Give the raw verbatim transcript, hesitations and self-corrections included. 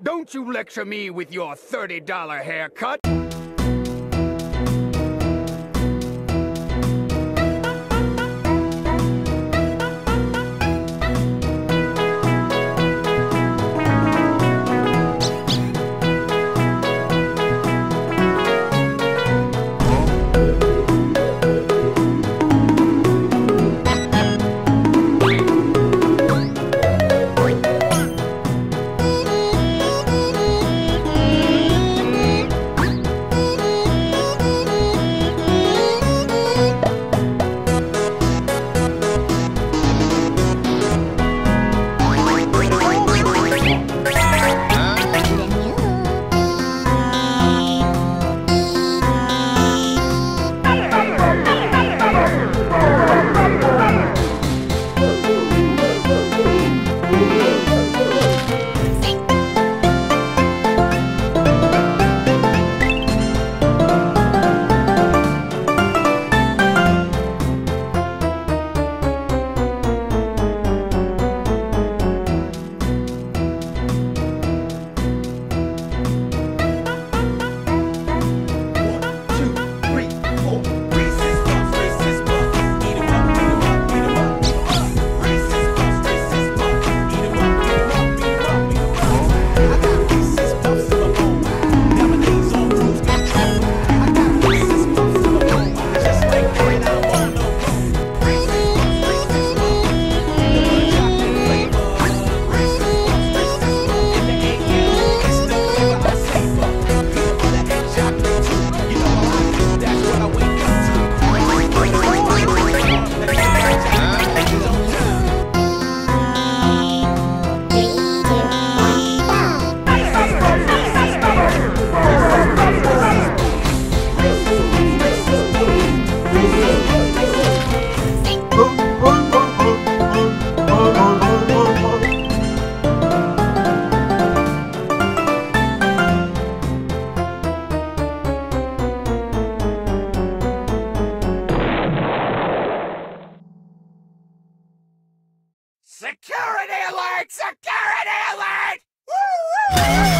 Don't you lecture me with your thirty dollar haircut! Security alert! Security alert! Woo-woo!